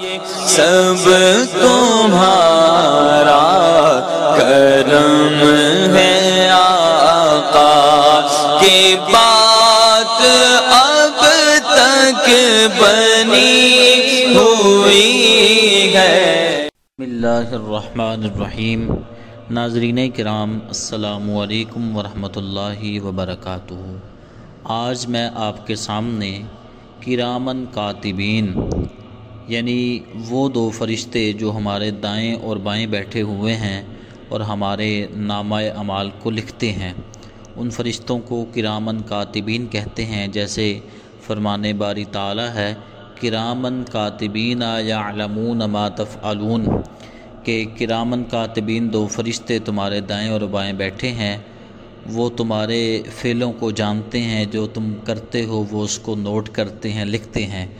ये सब तुम्हारा करम है आका के बात अब तक बनी हुई है। बिस्मिल्लाहिर्रहमानिर्रहीम। नाज़रीन किराम, अस्सलामु अलैकुम वरहमतुल्लाहि वबरकातुहू। आज मैं आपके सामने किरामन कातिबीन यानी वो दो फरिश्ते जो हमारे दाएं और बाएं बैठे हुए हैं और हमारे नामाए अमाल को लिखते हैं, उन फरिश्तों को किरामन कातिबीन कहते हैं। जैसे फरमाने बारी ताला है किरामन कातिबीन यालमून मा तफअलून के किरामन कातिबीन दो फरिश्ते तुम्हारे दाएं और बाएं बैठे हैं, वो तुम्हारे फ़ेलों को जानते हैं, जो तुम करते हो वो उसको नोट करते हैं, लिखते हैं।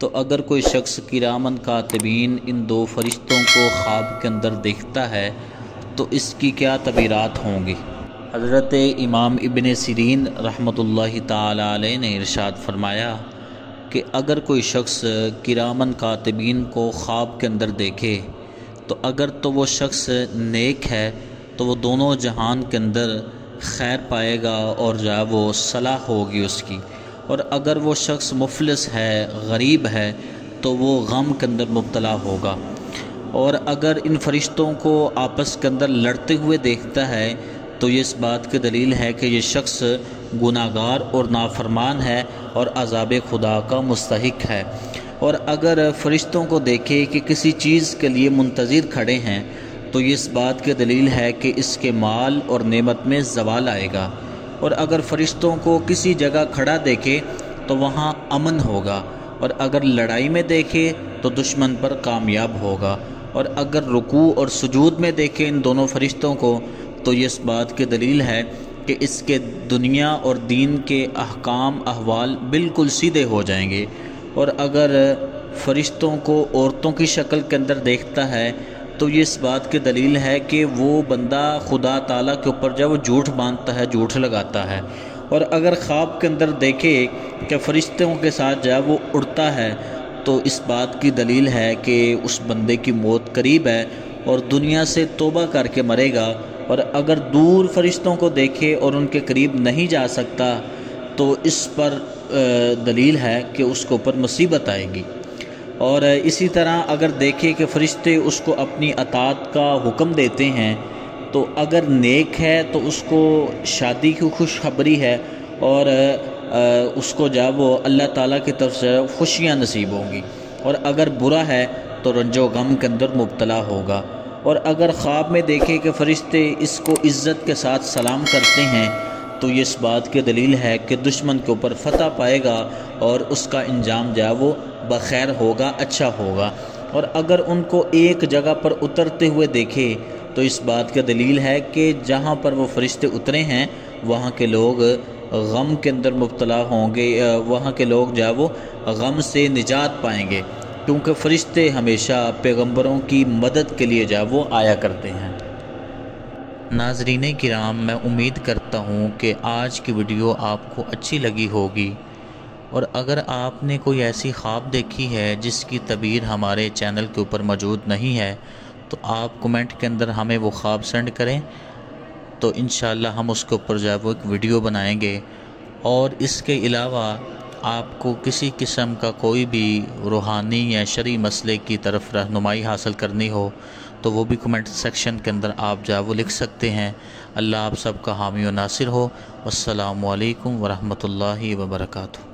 तो अगर कोई शख्स किरामन कातिबीन इन दो फरिश्तों को ख्वाब के अंदर देखता है तो इसकी क्या तबीरात होंगी। हज़रत इमाम इबन सिरीन रहमतुल्लाहि ताला अलैह ने इरशाद फरमाया कि अगर कोई शख्स किरामन कातिबीन को ख्वाब के अंदर देखे तो अगर तो वो शख्स नेक है तो वो दोनों जहान के अंदर खैर पाएगा और जो है वो सलाह होगी उसकी, और अगर वो शख्स मुफलिस है, गरीब है, तो वो गम के अंदर मुब्तला होगा। और अगर इन फरिश्तों को आपस के अंदर लड़ते हुए देखता है तो ये इस बात की दलील है कि ये शख्स गुनाहगार और नाफरमान है और अज़ाब खुदा का मुस्तहिक है। और अगर फरिश्तों को देखे कि किसी चीज़ के लिए मुंतज़िर खड़े हैं तो ये इस बात की दलील है कि इसके माल और नेमत में ज़वाल आएगा। और अगर फरिश्तों को किसी जगह खड़ा देखे तो वहाँ अमन होगा, और अगर लड़ाई में देखे तो दुश्मन पर कामयाब होगा। और अगर रुकू और सुजूद में देखे इन दोनों फरिश्तों को तो ये इस बात की दलील है कि इसके दुनिया और दीन के अहकाम अहवाल बिल्कुल सीधे हो जाएंगे। और अगर फरिश्तों को औरतों की शक्ल के अंदर देखता है तो ये इस बात की दलील है कि वो बंदा खुदा ताला के ऊपर जब वो झूठ बांधता है, झूठ लगाता है। और अगर ख्वाब के अंदर देखे कि फरिश्तों के साथ जब वो उड़ता है तो इस बात की दलील है कि उस बंदे की मौत करीब है और दुनिया से तौबा करके मरेगा। और अगर दूर फरिश्तों को देखे और उनके करीब नहीं जा सकता तो इस पर दलील है कि उसके ऊपर मुसीबत आएगी। और इसी तरह अगर देखे कि फ़रिश्ते उसको अपनी अतात का हुक्म देते हैं तो अगर नेक है तो उसको शादी की खुशखबरी है और उसको जब वो अल्लाह ताला की तरफ से खुशियाँ नसीब होंगी, और अगर बुरा है तो रंजो गम के अंदर मुब्तला होगा। और अगर ख्वाब में देखे कि फ़रिश्ते इसको इज़्ज़त के साथ सलाम करते हैं तो ये इस बात की दलील है कि दुश्मन के ऊपर फतह पाएगा और उसका इंजाम जो है वो बखैर होगा, अच्छा होगा। और अगर उनको एक जगह पर उतरते हुए देखे तो इस बात की दलील है कि जहाँ पर वो फरिश्ते उतरे हैं वहाँ के लोग गम के अंदर मुब्तला होंगे, वहाँ के लोग जो है वो गम से निजात पाएंगे, क्योंकि फ़रिश्ते हमेशा पैगम्बरों की मदद के लिए जो है वो आया करते हैं। नाज़रीन किराम, मैं उम्मीद करता हूँ कि आज की वीडियो आपको अच्छी लगी होगी, और अगर आपने कोई ऐसी ख्वाब देखी है जिसकी तबीर हमारे चैनल के ऊपर मौजूद नहीं है तो आप कमेंट के अंदर हमें वो ख्वाब सेंड करें, तो इंशाल्लाह हम उसके ऊपर जो है वो एक वीडियो बनाएंगे। और इसके अलावा आपको किसी किस्म का कोई भी रूहानी या शरई मसले की तरफ रहनुमाई हासिल करनी हो तो वो भी कमेंट सेक्शन के अंदर आप जो है वो लिख सकते हैं। अल्लाह आप सब का हामी व नासिर हो। अस्सलामु अलैकुम वरहमतुल्लाहि वबरकातुहू।